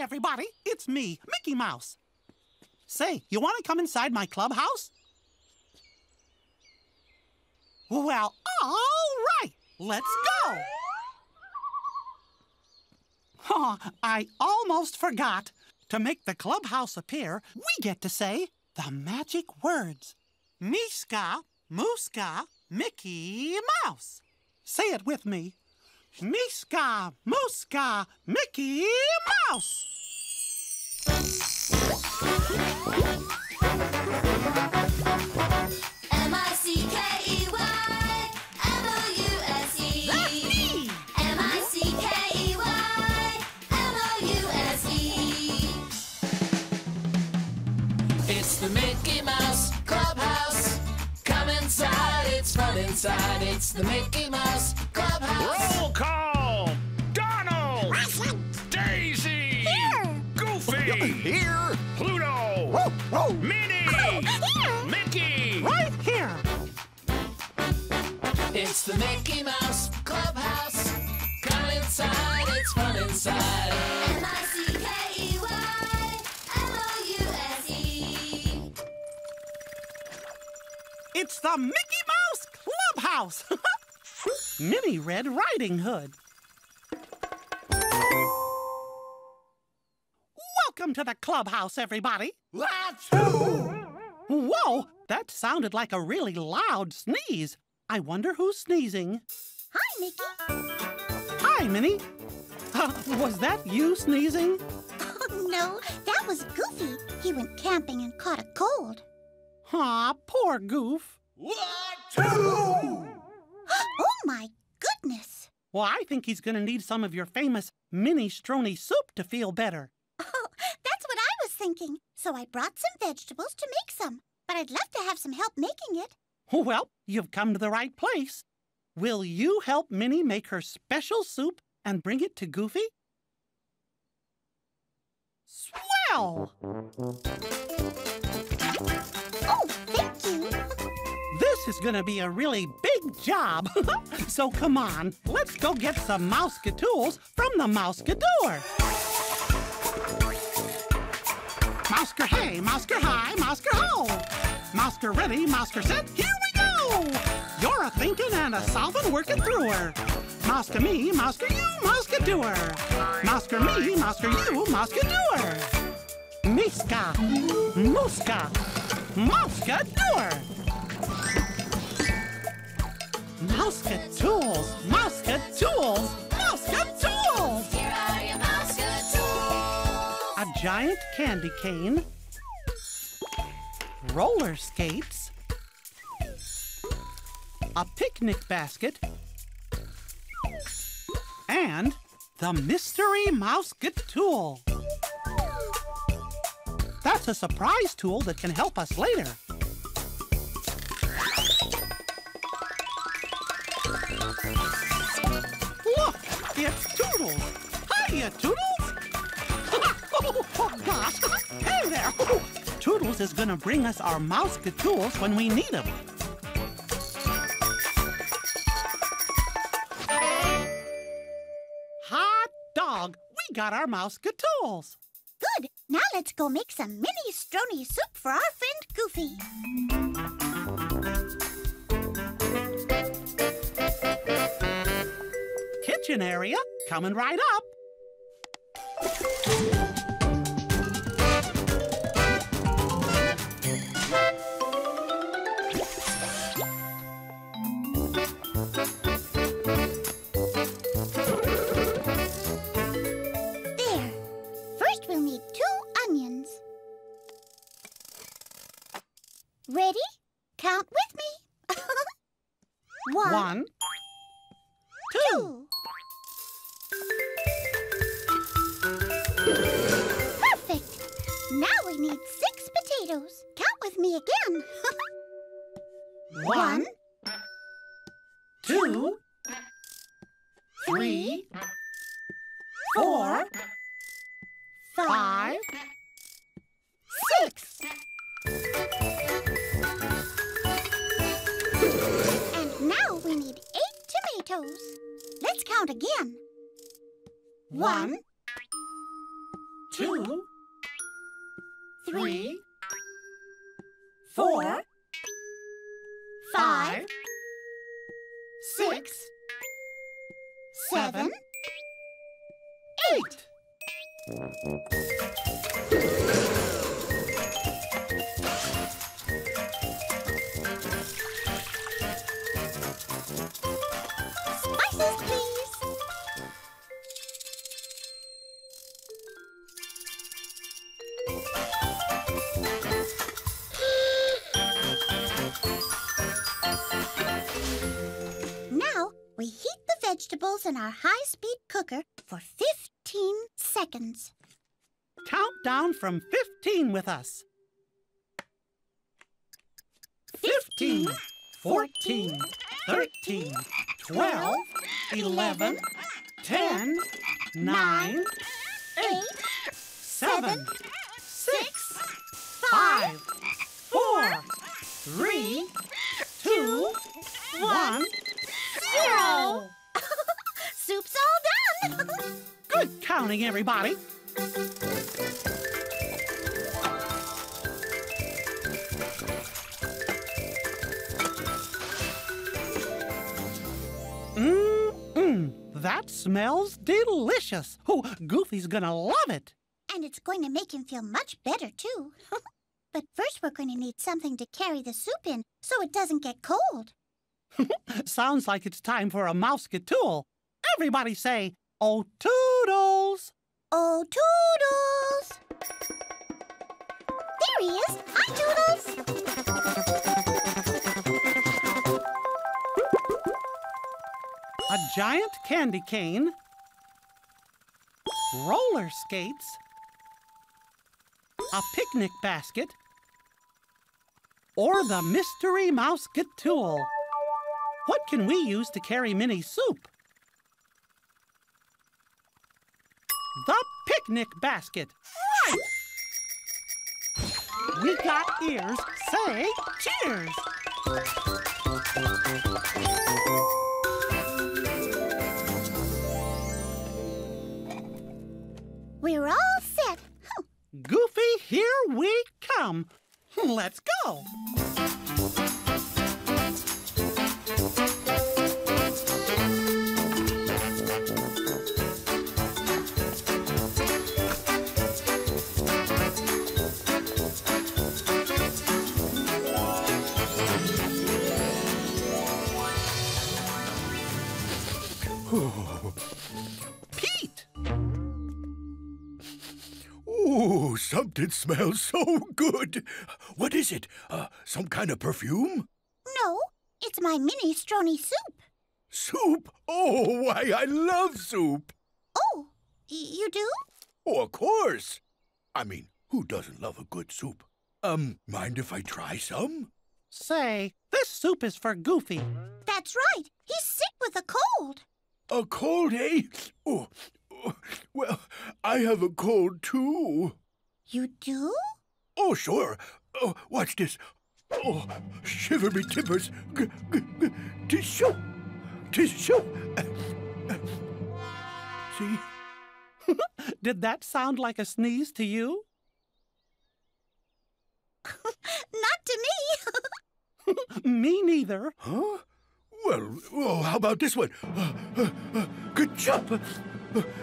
Hi, everybody. It's me, Mickey Mouse. Say, you want to come inside my clubhouse? Well, all right. Let's go. Oh, I almost forgot. To make the clubhouse appear, we get to say the magic words. Miska, Muska, Mickey Mouse. Say it with me. Miska, Muska, Mickey Mouse. M-I-C-K-E-Y, M-O-U-S-E. That's me. M-I-C-K-E-Y, M-O-U-S-E. It's the Mickey Mouse Clubhouse. Come inside, it's fun inside. It's the Mickey Mouse Clubhouse. Roll call! Donald! Daisy! Here! Goofy! Here! Pluto! Whoa, whoa. Minnie! Here! Mickey! Right here! It's the Mickey Mouse Clubhouse. Come inside, it's fun inside. M-I-C-K-E-Y, M-O-U-S-E. It's the Mickey Mouse Clubhouse! Minnie Red Riding Hood. Welcome to the clubhouse, everybody. Achoo! Whoa, that sounded like a really loud sneeze. I wonder who's sneezing. Hi, Mickey. Hi, Minnie. Was that you sneezing? Oh, no, that was Goofy. He went camping and caught a cold. Aw, poor Goof. Achoo! Oh, my goodness. Well, I think he's going to need some of your famous minestrone soup to feel better. Oh, that's what I was thinking. So I brought some vegetables to make some, but I'd love to have some help making it. Well, you've come to the right place. Will you help Minnie make her special soup and bring it to Goofy? Swell! Oh, thank you. This is going to be a really big job. So come on, let's go get some Mouseketools from the Mousekadoer. Mousker hey, Mousker hi, Mousker ho. Mousker ready, Mousker set, here we go. You're a thinking and a solving, working through her. Mousker me, Mousker you, Mousekadoer. Mousker me, Mousker you, Mousekadoer. Miska, Muska, Mousekadoer. Mouseketools, Mouseketools, Mouseketools! Here are your Mouseketools! A giant candy cane, roller skates, a picnic basket, and the mystery Mousesketool. That's a surprise tool that can help us later. Look, it's Toodles. Hiya, Toodles. Oh, gosh. Hey there. Toodles is going to bring us our Mouseketools when we need them. Hot dog. We got our Mouseketools. Good. Now let's go make some minestrone soup for our friend Goofy. Kitchen area coming right up. There. First, we'll need 2 onions. Ready? Count with me. 1, 2. Perfect! Now we need 6 potatoes. Count with me again. 1, 2, 3, 4, 5, 6. And now we need 8 tomatoes. Let's count again. 1, Vegetables in our high-speed cooker for 15 seconds. Count down from 15 with us. 15, 14, 13, 12, 11, 10, 9, 8, 7, 6, 5, 4, 3, 2, 1, 0. Soup's all done! Good counting, everybody! That smells delicious! Oh, Goofy's gonna love it! And it's going to make him feel much better, too. But first we're going to need something to carry the soup in so it doesn't get cold. Sounds like it's time for a Mousetool. Everybody say, "Oh, Toodles! Oh, Toodles!" There he is! Hi, Toodles! A giant candy cane, roller skates, a picnic basket, or the mystery Mousetool. What can we use to carry Minnie's soup? The picnic basket. Right! We got ears. Say cheers! We're all set. Goofy, here we come. Let's go. Something smells so good. What is it? Some kind of perfume? No, it's my minestrone soup. Soup? Oh, why, I love soup. Oh, you do? Oh, of course. I mean, who doesn't love a good soup? Mind if I try some? Say, this soup is for Goofy. That's right. He's sick with a cold. A cold, eh? Oh, well, I have a cold, too. You do? Oh, sure. Oh, watch this. Oh, shiver me timbers. Tissue. Tissue. See? Did that sound like a sneeze to you? Not to me. Me neither. Huh? Well, oh, how about this one? Ketchup.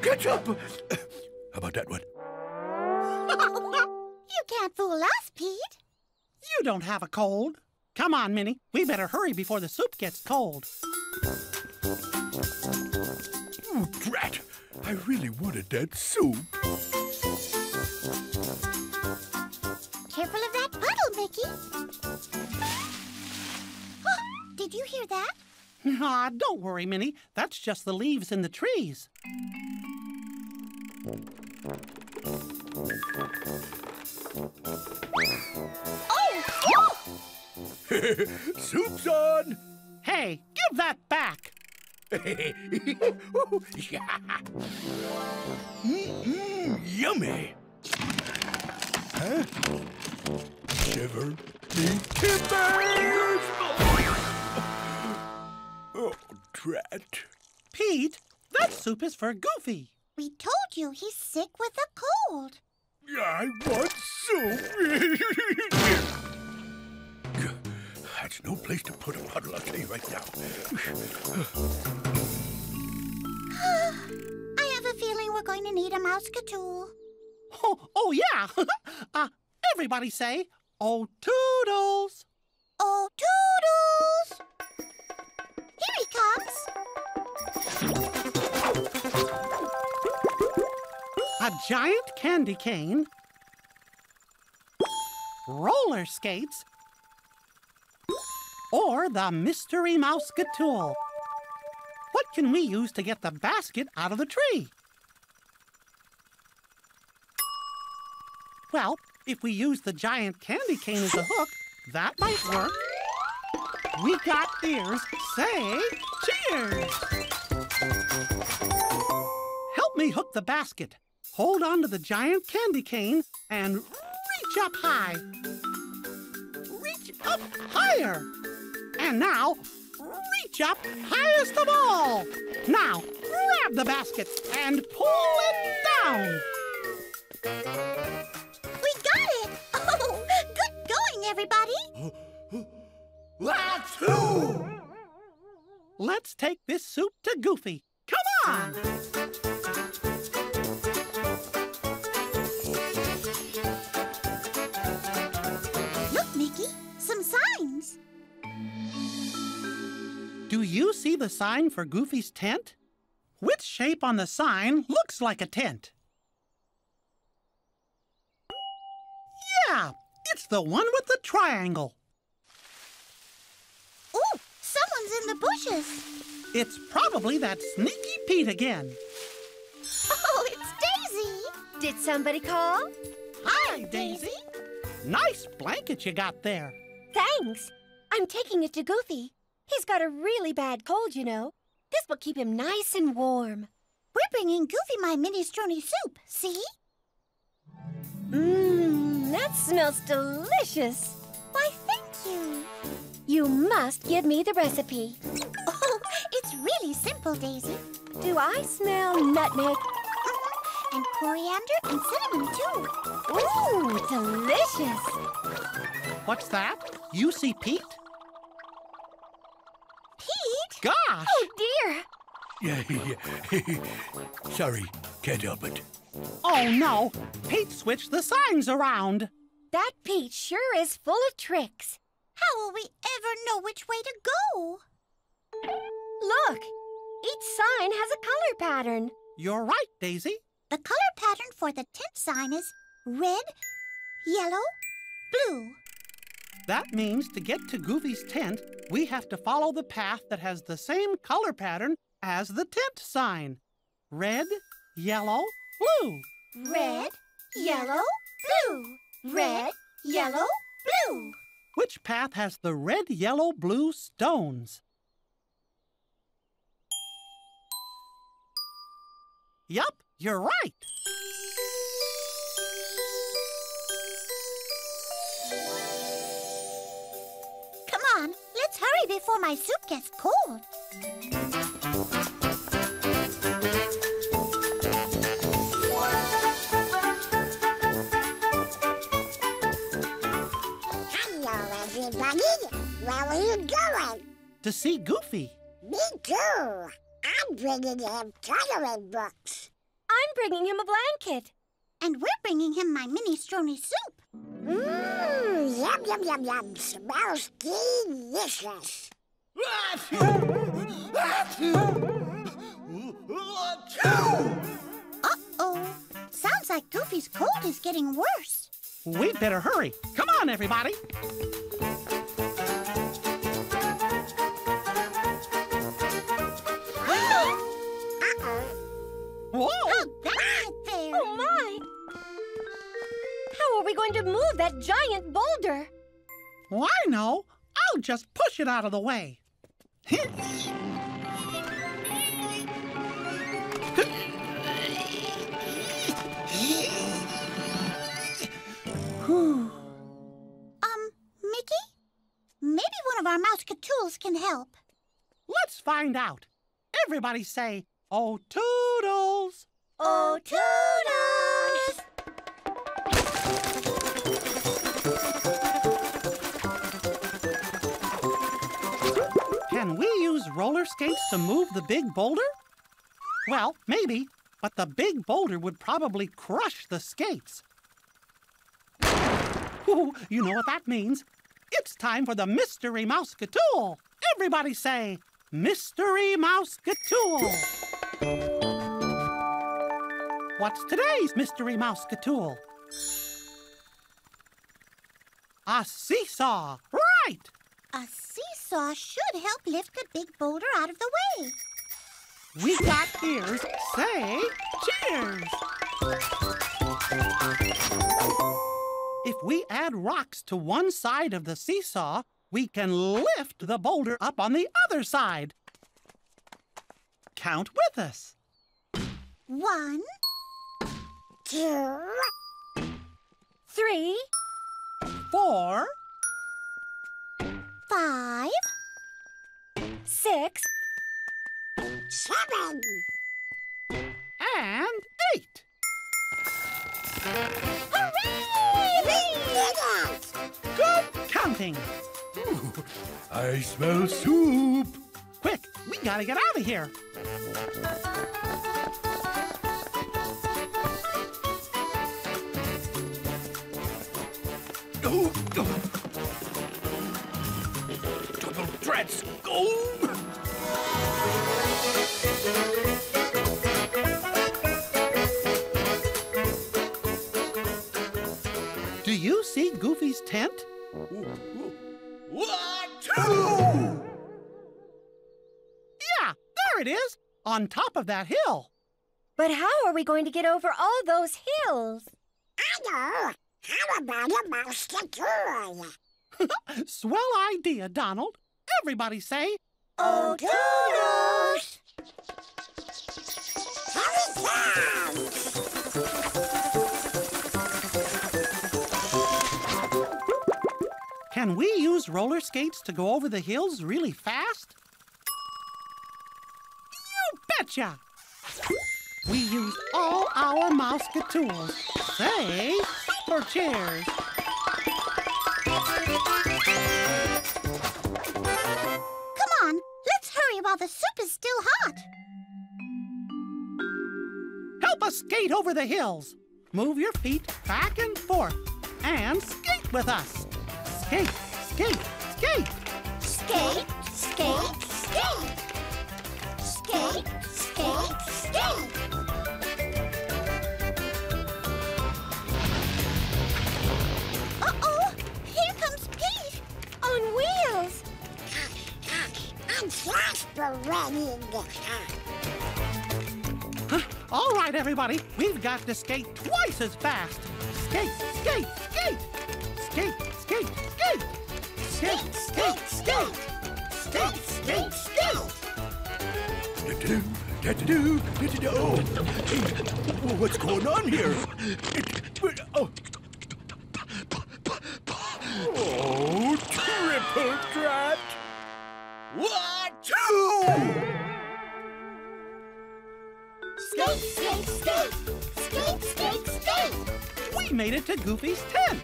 Ketchup. How about that one? You can't fool us, Pete. You don't have a cold. Come on, Minnie. We better hurry before the soup gets cold. Oh, drat. I really wanted that soup. Careful of that puddle, Mickey. Did you hear that? Ah, don't worry, Minnie. That's just the leaves in the trees. Oh! Soup's on! Hey, give that back! Yummy! Huh? Shiver me timbers! Oh, drat. Pete, that soup is for Goofy. We told you he's sick with a cold. I want soup. That's no place to put a puddle, I'll tell you right now. I have a feeling we're going to need a Mousekadoer. Oh, yeah. Everybody say, oh, Toodles. Oh, Toodles. Here he comes. A giant candy cane, roller skates, or the mystery Mousetool. What can we use to get the basket out of the tree? Well, if we use the giant candy cane as a hook, that might work. We got ears. Say cheers! Help me hook the basket. Hold on to the giant candy cane and reach up high. Reach up higher. And now, reach up highest of all. Now, grab the basket and pull it down. We got it. Oh, good going, everybody. That's who. Let's take this soup to Goofy. Come on. Look, Mickey, some signs. Do you see the sign for Goofy's tent? Which shape on the sign looks like a tent? Yeah, it's the one with the triangle. Ooh, someone's in the bushes. It's probably that sneaky Pete again. Oh, it's Daisy. Did somebody call? Hi, Daisy. Nice blanket you got there. Thanks. I'm taking it to Goofy. He's got a really bad cold, you know. This will keep him nice and warm. We're bringing Goofy my minestrone soup, see? Mmm, that smells delicious. Why, thank you. You must give me the recipe. Oh, it's really simple, Daisy. Do I smell nutmeg? And coriander and cinnamon, too. Ooh, delicious. What's that? You see Pete? Pete? Gosh! Oh, dear. Sorry, can't help it. Oh, no. Pete switched the signs around. That Pete sure is full of tricks. How will we ever know which way to go? Look, each sign has a color pattern. You're right, Daisy. The color pattern for the tent sign is red, yellow, blue. That means to get to Goofy's tent, we have to follow the path that has the same color pattern as the tent sign. Red, yellow, blue. Red, yellow, blue. Red, yellow, blue. Which path has the red, yellow, blue stones? Yup, you're right. Come on, let's hurry before my soup gets cold. Where are you going? To see Goofy. Me too. I'm bringing him coloring books. I'm bringing him a blanket. And we're bringing him my minestrone soup. Mmm, yum, yum, yum, yum. Smells delicious. Uh-oh. Sounds like Goofy's cold is getting worse. We'd better hurry. Come on, everybody. Whoa! Oh, that's right there! Oh, my! How are we going to move that giant boulder? Well, I know. I'll just push it out of the way. Mickey? Maybe one of our Mouseketools can help. Let's find out. Everybody say, oh, Toodles! Oh, Hello, Toodles! Can we use roller skates to move the big boulder? Well, maybe, but the big boulder would probably crush the skates. Ooh, you know what that means. It's time for the Mystery Mousetool. Everybody say, Mystery Mousetool. What's today's Mystery Mousetool? A seesaw, right! A seesaw should help lift the big boulder out of the way. We got ears, say cheers! If we add rocks to one side of the seesaw, we can lift the boulder up on the other side. Count with us. 1, 2, 3, 4, 5, 6, 7, and 8. Hooray! Good counting. Ooh, I smell soup. Quick, we gotta get out of here. Oh, double threats, go! Do you see Goofy's tent? What? Yeah, there it is, on top of that hill. But how are we going to get over all those hills? I know. How about a Mousekadoer? Swell idea, Donald. Everybody say, Oh, Toodles! Here he comes! Can we use roller skates to go over the hills really fast? You betcha! We used all our Mouseketools. Say, for cheers! Come on, let's hurry while the soup is still hot. Help us skate over the hills. Move your feet back and forth and skate with us. Skate, skate, skate! Skate, skate, skate! Skate, skate, skate! Uh-oh! Here comes Pete! On wheels! I'm flashberating! All right, everybody. We've got to skate twice as fast. Skate, skate, skate! Skate, skate! Skate, skate, skate! Skate, skate, skate! Oh, what's going on here? Oh, triple threat! 1, 2! Skate, skate, skate! Skate, skate, skate! We made it to Goofy's tent!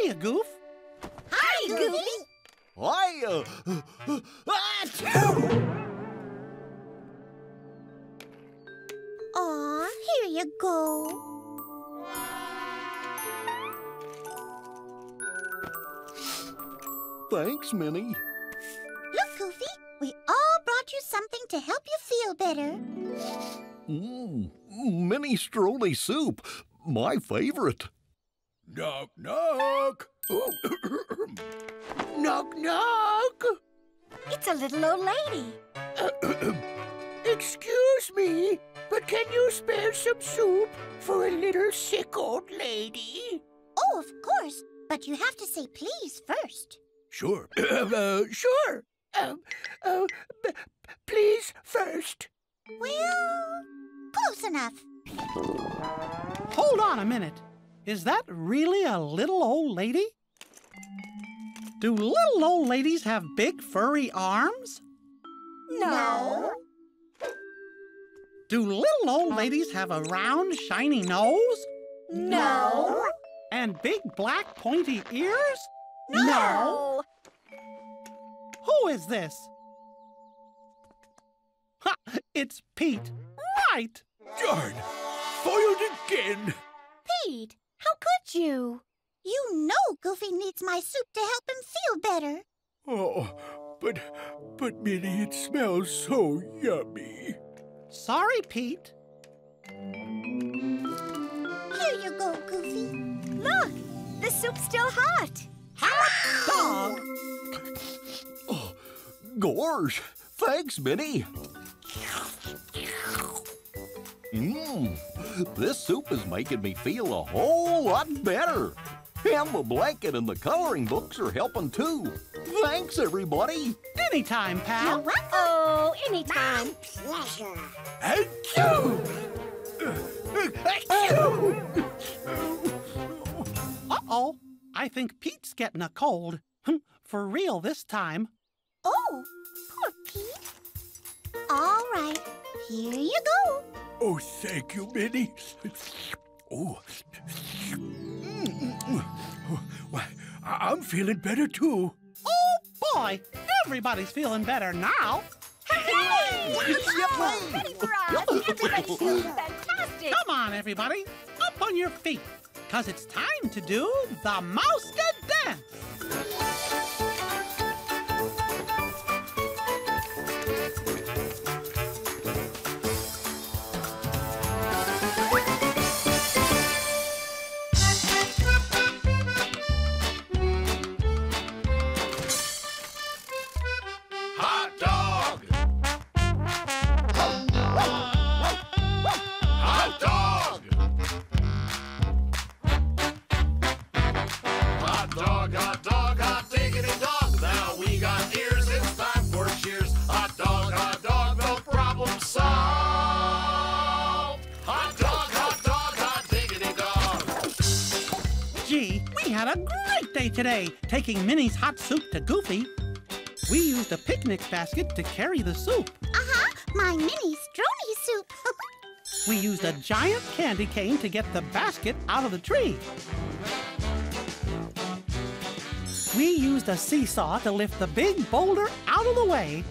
Hiya, Goof. Hi, Goofy. Hiya. Aw, here you go. Thanks, Minnie. Look, Goofy, we all brought you something to help you feel better. Mmm, minestrone soup. My favorite. Knock, knock. Oh. Knock, knock. It's a little old lady. Excuse me, but can you spare some soup for a little sick old lady? Oh, of course, but you have to say please first. Sure. Sure. Please first. Well, close enough. Hold on a minute. Is that really a little old lady? Do little old ladies have big furry arms? No. Do little old ladies have a round, shiny nose? No. And big, black, pointy ears? No. Who is this? Ha! It's Pete. Right! Darn! Foiled again! Pete, how could you? You know Goofy needs my soup to help him feel better. Oh, but Minnie, it smells so yummy. Sorry, Pete. Here you go, Goofy. Look, the soup's still hot. Hot dog! Oh, gosh, thanks, Minnie. This soup is making me feel a whole lot better. And the blanket and the coloring books are helping, too. Thanks, everybody. Anytime, pal. Oh, anytime. My pleasure. Uh-oh. I think Pete's getting a cold. For real this time. Oh, poor Pete. All right. Here you go. Oh, thank you, Minnie. Oh, I'm feeling better, too. Oh, boy. Everybody's feeling better now. Hey! Ready for us. Everybody's feeling fantastic. Come on, everybody. Up on your feet, because it's time to do the Mouska Dance. Today, taking Minnie's hot soup to Goofy, we used a picnic basket to carry the soup. My minestrone soup. We used a giant candy cane to get the basket out of the tree. We used a seesaw to lift the big boulder out of the way.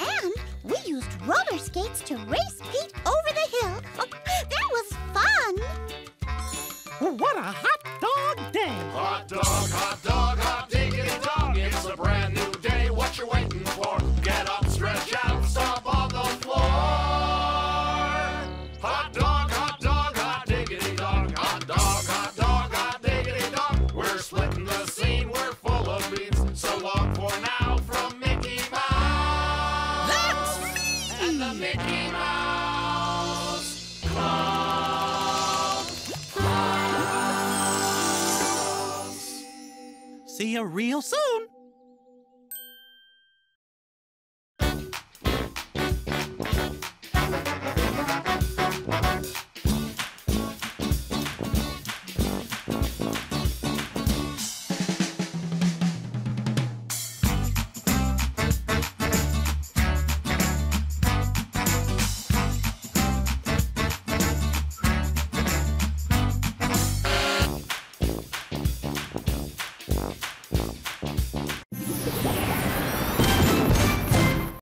And we used roller skates to race Pete over the hill. Oh, that was fun! What a hot dog day! Hot dog, hot dog, hot diggity dog. It's a brand new day. What you waiting for? Get up, stretch out, stop on the floor. Hot dog, hot dog, hot diggity dog. Hot dog, hot dog, hot diggity dog. We're splitting the scene. We're full of beans. So long for now from Mickey Mouse. That's me! And the Mickey Mouse Clubhouse. See you real soon.